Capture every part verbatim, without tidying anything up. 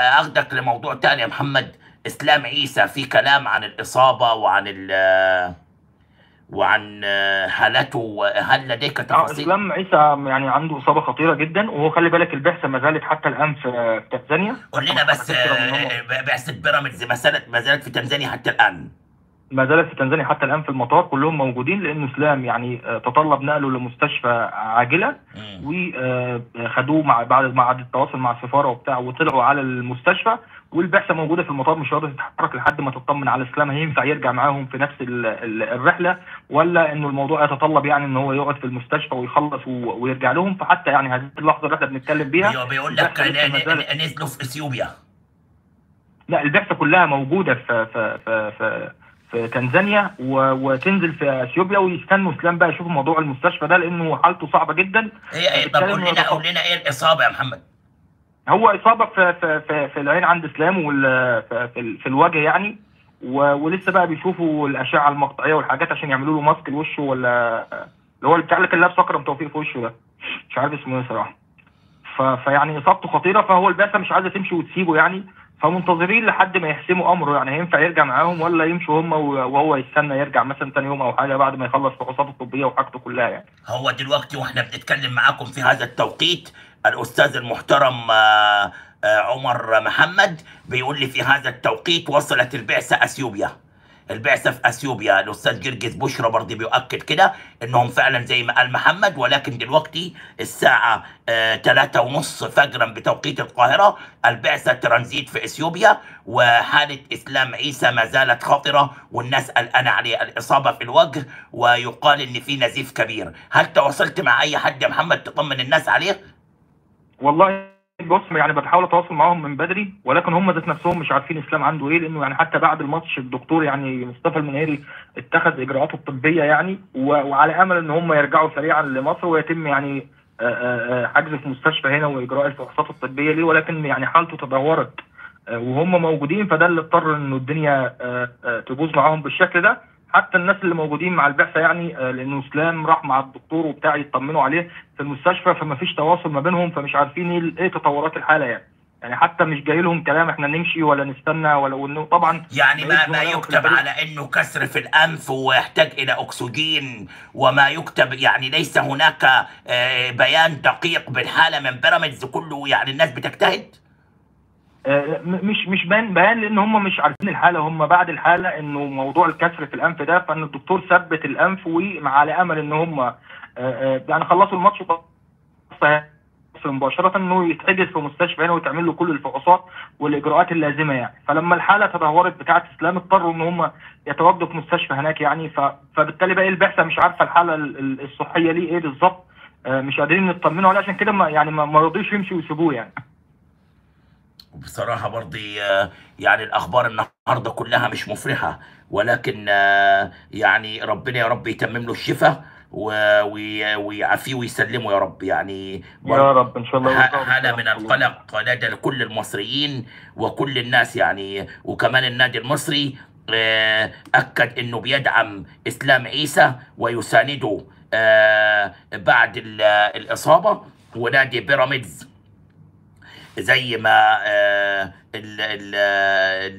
اخدك لموضوع تاني يا محمد. اسلام عيسى في كلام عن الاصابه وعن وعن حالته، هل لديك تفاصيل؟ اسلام عيسى يعني عنده اصابه خطيره جدا، وهو خلي بالك البعثه ما زالت حتى الان في تنزانيا. قول لنا بس بعثه بيراميدز ما زالت ما زالت في تنزانيا حتى الان؟ ما زالت في تنزانيا حتى الان في المطار، كلهم موجودين لان اسلام يعني تطلب نقله لمستشفى عاجله، وخدوه مع بعد مع التواصل مع السفاره وبتاع، وطلعوا على المستشفى والبعثه موجوده في المطار، مش راضيه تتحرك لحد ما تطمن على اسلام هينفع يرجع معاهم في نفس الرحله ولا انه الموضوع يتطلب يعني ان هو يقعد في المستشفى ويخلص ويرجع لهم. فحتى يعني هذه اللحظه اللي احنا بنتكلم بيها بيقول لك نزلوا في اثيوبيا. لا، البعثه كلها موجوده في في في, في في تنزانيا وتنزل في اثيوبيا، ويستنوا اسلام بقى يشوفوا موضوع المستشفى ده لانه حالته صعبه جدا. ايه طب قول لنا قول لنا ايه الاصابه يا محمد؟ هو اصابه في في في العين عند اسلام وفي في الوجه يعني، ولسه بقى بيشوفوا الاشعه المقطعيه والحاجات عشان يعملوا له ماسك لوشه، ولا اللي هو بتاع اللي لابس اكرم توفيق في وشه ده، مش عارف اسمه ايه صراحه. فيعني اصابته خطيره، فهو البعثه مش عايزه تمشي وتسيبه يعني، فمنتظرين لحد ما يحسموا امره يعني هينفع يرجع معاهم ولا يمشوا هم وهو يستنى يرجع مثلا ثاني يوم او حاجه بعد ما يخلص فحوصاته الطبيه وحاجته كلها يعني. هو دلوقتي واحنا بنتكلم معاكم في هذا التوقيت الاستاذ المحترم عمر محمد بيقول لي في هذا التوقيت وصلت البعثه اثيوبيا. البعثه في اثيوبيا، الاستاذ جرجس بشرى برضه بيؤكد كده انهم فعلا زي ما قال محمد، ولكن دلوقتي الساعه ثلاثة ونص فجرا بتوقيت القاهره البعثه ترانزيت في اثيوبيا، وحاله اسلام عيسى ما زالت خطره والناس قلقانه عليه، الاصابه في الوجه ويقال ان في نزيف كبير. هل تواصلت مع اي حد يا محمد تطمن الناس عليه؟ والله بص يعني بحاول اتواصل معاهم من بدري، ولكن هم ذات نفسهم مش عارفين اسلام عنده ايه، لانه يعني حتى بعد الماتش الدكتور يعني مصطفى المنير اتخذ اجراءاته الطبيه يعني، وعلى امل ان هم يرجعوا سريعا لمصر ويتم يعني حجز في مستشفى هنا واجراء الفحوصات الطبيه ليه، ولكن يعني حالته تدهورت وهم موجودين، فده اللي اضطر انه الدنيا تبوظ معاهم بالشكل ده. حتى الناس اللي موجودين مع البعثه يعني لانه اسلام راح مع الدكتور وبتاع يطمنوا عليه في المستشفى، فما فيش تواصل ما بينهم، فمش عارفين ايه تطورات الحاله يعني. يعني حتى مش جاي لهم كلام احنا نمشي ولا نستنى ولا انه طبعا يعني ما ما يكتب على انه كسر في الانف ويحتاج الى اكسجين، وما يكتب يعني ليس هناك بيان دقيق بالحاله من بيراميدز، كله يعني الناس بتجتهد. مش مش بيان بيان لان هم مش عارفين الحاله، هم بعد الحاله انه موضوع الكسر في الانف ده، فان الدكتور ثبت الانف وعلى امل ان هم يعني خلصوا الماتش مباشره انه يتحجز في مستشفى هنا وتعمل له كل الفحوصات والاجراءات اللازمه يعني. فلما الحاله تدهورت بتاعه اسلام اضطروا ان هم يتواجدوا في مستشفى هناك يعني، فبالتالي بقى البعثه مش عارفه الحاله الصحيه ليه ايه بالظبط، مش قادرين نطمنوا عليه، عشان كده يعني ما رضيش يمشوا ويسيبوه يعني. بصراحة برضه يعني الأخبار النهاردة كلها مش مفرحة، ولكن يعني ربنا يا رب يتمم له الشفاء ويعافيه ويسلمه يا رب يعني. يا رب إن شاء الله. حالة من القلق لدى كل المصريين وكل الناس يعني، وكمان النادي المصري أكد إنه بيدعم إسلام عيسى ويسانده بعد الإصابة، ونادي بيراميدز زي ما آه ال ال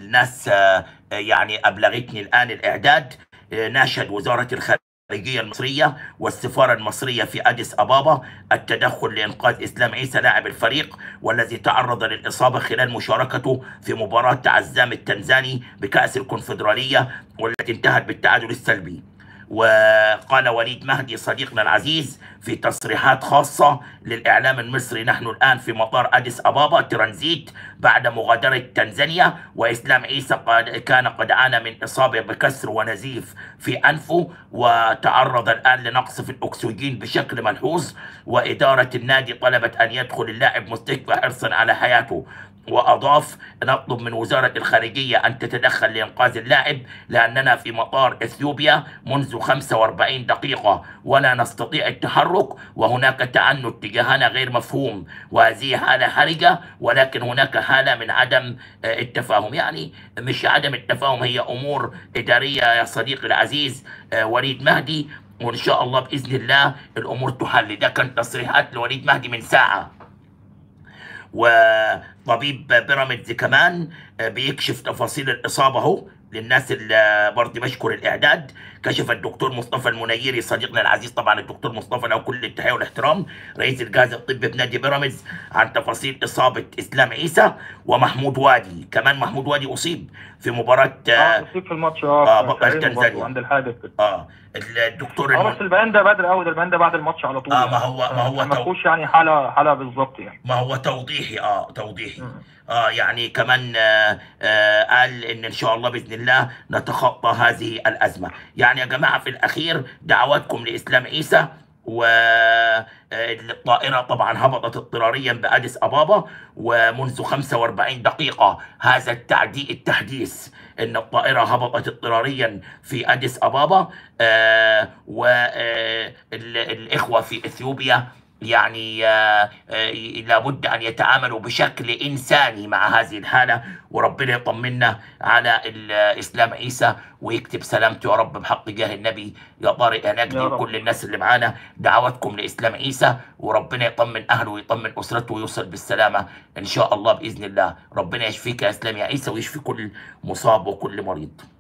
الناس آه يعني أبلغتني الآن الإعداد، آه ناشد وزارة الخارجية المصرية والسفارة المصرية في أديس أبابا التدخل لإنقاذ إسلام عيسى لاعب الفريق، والذي تعرض للإصابة خلال مشاركته في مباراة تعزام التنزاني بكأس الكونفدرالية والتي انتهت بالتعادل السلبي. وقال وليد مهدي صديقنا العزيز في تصريحات خاصة للإعلام المصري: نحن الآن في مطار أديس أبابا ترانزيت بعد مغادرة تنزانيا، وإسلام عيسى قد كان قد عانى من إصابة بكسر ونزيف في أنفه، وتعرض الآن لنقص في الأكسجين بشكل ملحوظ، وإدارة النادي طلبت أن يدخل اللاعب مستشفى حرصا على حياته. وأضاف: نطلب من وزارة الخارجية أن تتدخل لإنقاذ اللاعب، لأننا في مطار إثيوبيا منذ خمسة وأربعين دقيقة ولا نستطيع التحرك، وهناك تعنت تجاهنا غير مفهوم، وهذه حالة حرجة، ولكن هناك حالة من عدم التفاهم. يعني مش عدم التفاهم، هي أمور إدارية يا صديقي العزيز وليد مهدي، وإن شاء الله بإذن الله الأمور تحل. ده كان تصريحات لوليد مهدي من ساعة. وطبيب بيراميدز كمان بيكشف تفاصيل الإصابة اهو للناس اللي برضه بشكر الاعداد. كشف الدكتور مصطفى المنير صديقنا العزيز، طبعا الدكتور مصطفى له كل التحيه والاحترام، رئيس الجهاز الطبي بنادي بيراميدز، عن تفاصيل اصابه اسلام عيسى ومحمود وادي. كمان محمود وادي اصيب في مباراه اه اصيب في الماتش اه تنزانيا عند الحادث اه الدكتور اه بس البيان ده بدري قوي، ده البيان ده بعد الماتش على طول. اه ما هو ما هو ما فيهوش يعني حاله حاله بالظبط يعني، ما هو توضيحي اه توضيحي م. اه يعني كمان آه آه قال ان ان شاء الله باذن الله نتخطى هذه الازمه. يعني يا جماعه في الاخير دعواتكم لاسلام عيسى، والطائره طبعا هبطت اضطراريا باديس ابابا، ومنذ خمسة وأربعين دقيقه هذا التعدي التحديث ان الطائره هبطت اضطراريا في اديس ابابا، آه والاخوه في اثيوبيا يعني لابد أن يتعاملوا بشكل إنساني مع هذه الحالة، وربنا يطمنا على الإسلام عيسى ويكتب سلامته يا رب بحق جاه النبي يا طارق يا نجدي وكل الناس اللي معانا. دعواتكم لإسلام عيسى، وربنا يطمن أهله ويطمن أسرته ويوصل بالسلامة إن شاء الله بإذن الله. ربنا يشفيك يا إسلام يا عيسى، ويشفي كل مصاب وكل مريض.